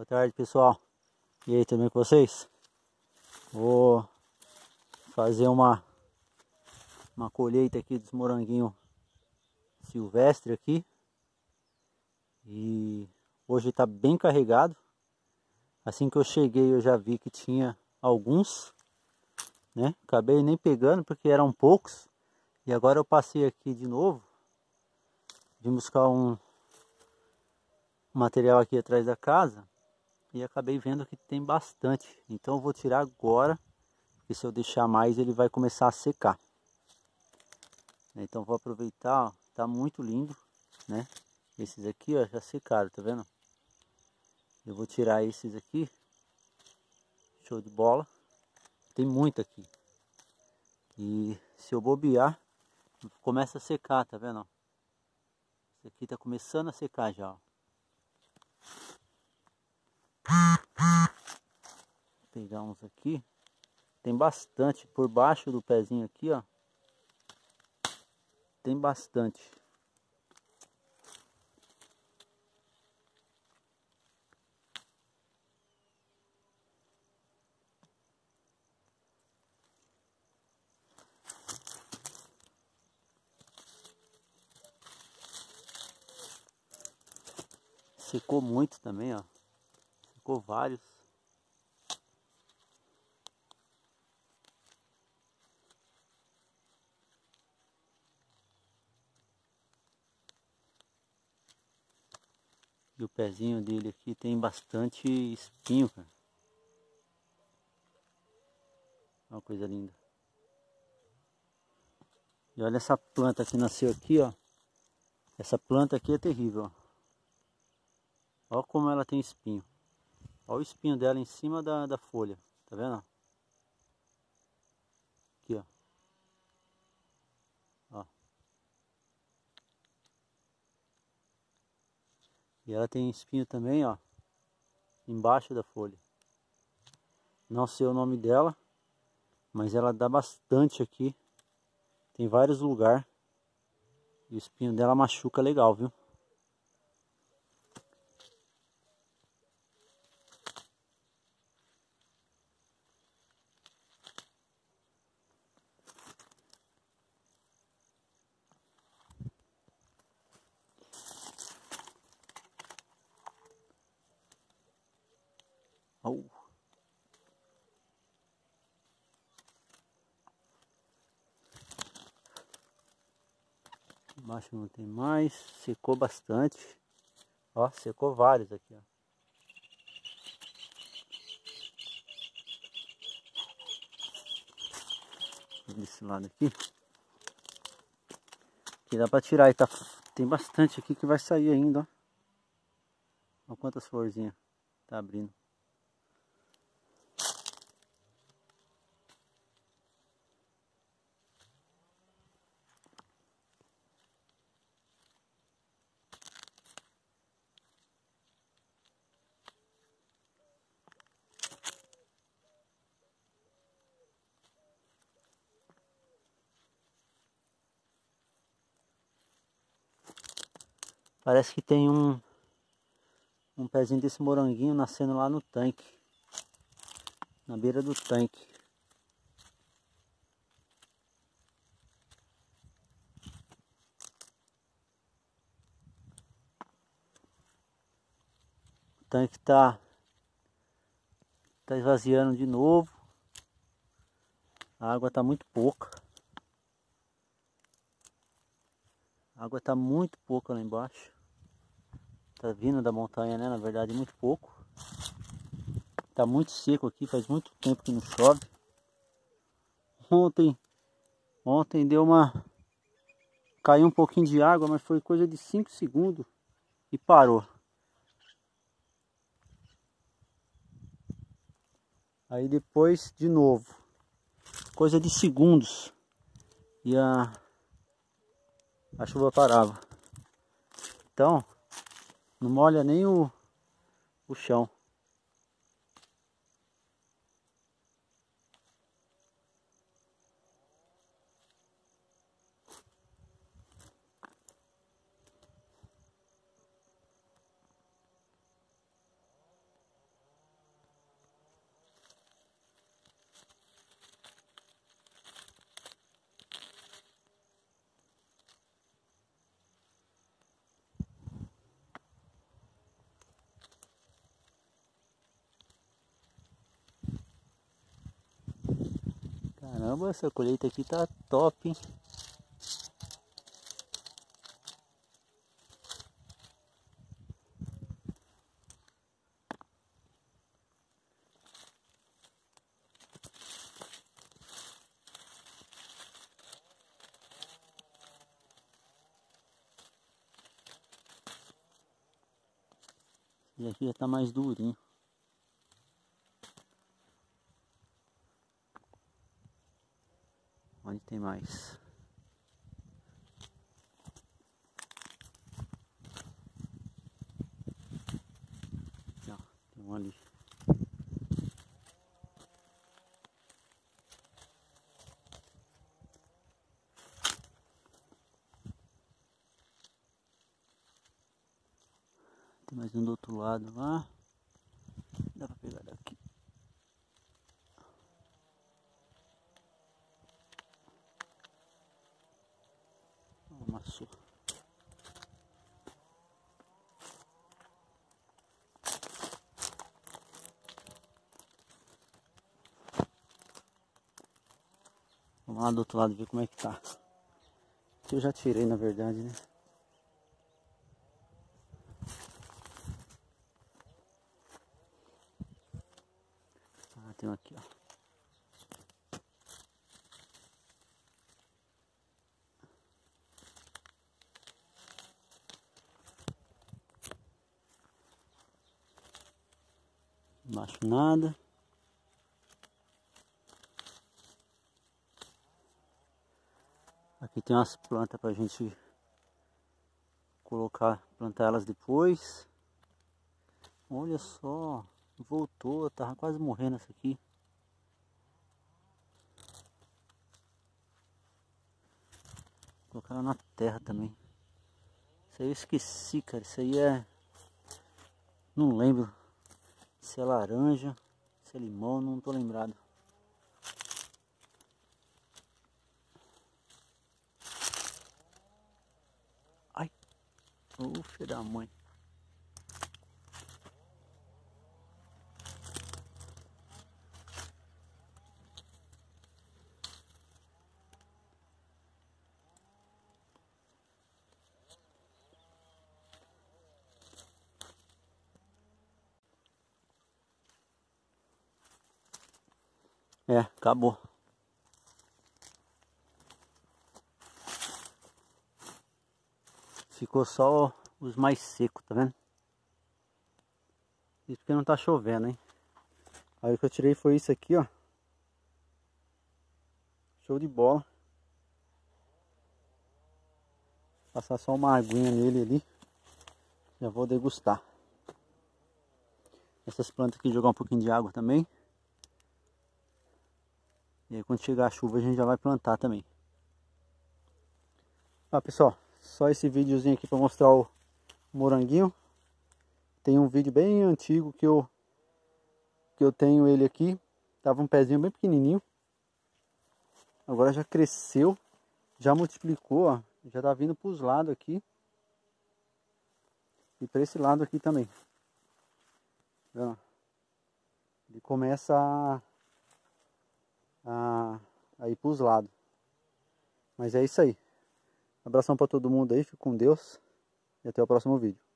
Boa tarde, pessoal. E aí, tudo bem com vocês? Vou fazer uma colheita aqui dos moranguinhos silvestre aqui. E hoje tá bem carregado. Assim que eu cheguei eu já vi que tinha alguns, né? Acabei nem pegando porque eram poucos. E agora eu passei aqui de novo. Vim buscar um material aqui atrás da casa e acabei vendo que tem bastante, então eu vou tirar agora, porque se eu deixar mais ele vai começar a secar. Então vou aproveitar, ó, tá muito lindo, né? Esses aqui, ó, já secaram, tá vendo? Eu vou tirar esses aqui, show de bola. Tem muito aqui e se eu bobear começa a secar, tá vendo? Esse aqui tá começando a secar já, ó. Vou pegar uns aqui. Tem bastante por baixo do pezinho aqui, ó. Tem bastante. Secou muito também, ó. Secou vários. E o pezinho dele aqui tem bastante espinho, cara. Uma coisa linda. E olha essa planta que nasceu aqui, ó. Essa planta aqui é terrível, ó. Olha como ela tem espinho. Olha o espinho dela em cima da folha. Tá vendo? Aqui, ó. Ó. E ela tem espinho também, ó. Embaixo da folha. Não sei o nome dela. Mas ela dá bastante aqui. Tem vários lugares. E o espinho dela machuca legal, viu? Embaixo não tem mais, secou bastante, ó, secou vários aqui, ó. Desse lado aqui, que dá pra tirar, e tá, tem bastante aqui que vai sair ainda, ó. Olha quantas florzinhas tá abrindo. Parece que tem um pezinho desse moranguinho nascendo lá no tanque. Na beira do tanque. O tanque tá esvaziando de novo. A água tá muito pouca. A água tá muito pouca lá embaixo. Tá vindo da montanha, né? Na verdade, muito pouco. Tá muito seco aqui, faz muito tempo que não chove. Ontem deu uma... Caiu um pouquinho de água, mas foi coisa de 5 segundos e parou. Aí depois, de novo. Coisa de segundos. E a chuva parava. Então, não molha nem o chão. Caramba, essa colheita aqui tá top, hein? E aqui já tá mais durinho. Onde tem mais? Não, tem um ali. Tem mais um do outro lado lá. Dá pra pegar daqui. Amassou. Vamos lá do outro lado ver como é que tá. Que eu já tirei, na verdade, né? Ah, tem um aqui, ó. Embaixo nada. Aqui tem umas plantas pra gente colocar, plantar elas depois. Olha só, voltou, tava quase morrendo essa aqui. Vou colocar ela na terra também. Isso aí eu esqueci, cara. Isso aí é... Não lembro. Se é laranja, se é limão, não tô lembrado. Ai, o filho da mãe. É, acabou. Ficou só os mais secos, tá vendo? Isso porque não tá chovendo, hein? Aí o que eu tirei foi isso aqui, ó. Show de bola. Passar só uma aguinha nele ali. Já vou degustar. Essas plantas aqui, jogar um pouquinho de água também. E aí quando chegar a chuva a gente já vai plantar também. Ah, pessoal, só esse videozinho aqui para mostrar o moranguinho. Tem um vídeo bem antigo que eu tenho ele aqui. Tava um pezinho bem pequenininho. Agora já cresceu, já multiplicou, ó. Já tá vindo para os lados aqui. E para esse lado aqui também. Ele começa aí para os lados. Mas é isso aí. Abração para todo mundo aí, fique com Deus e até o próximo vídeo.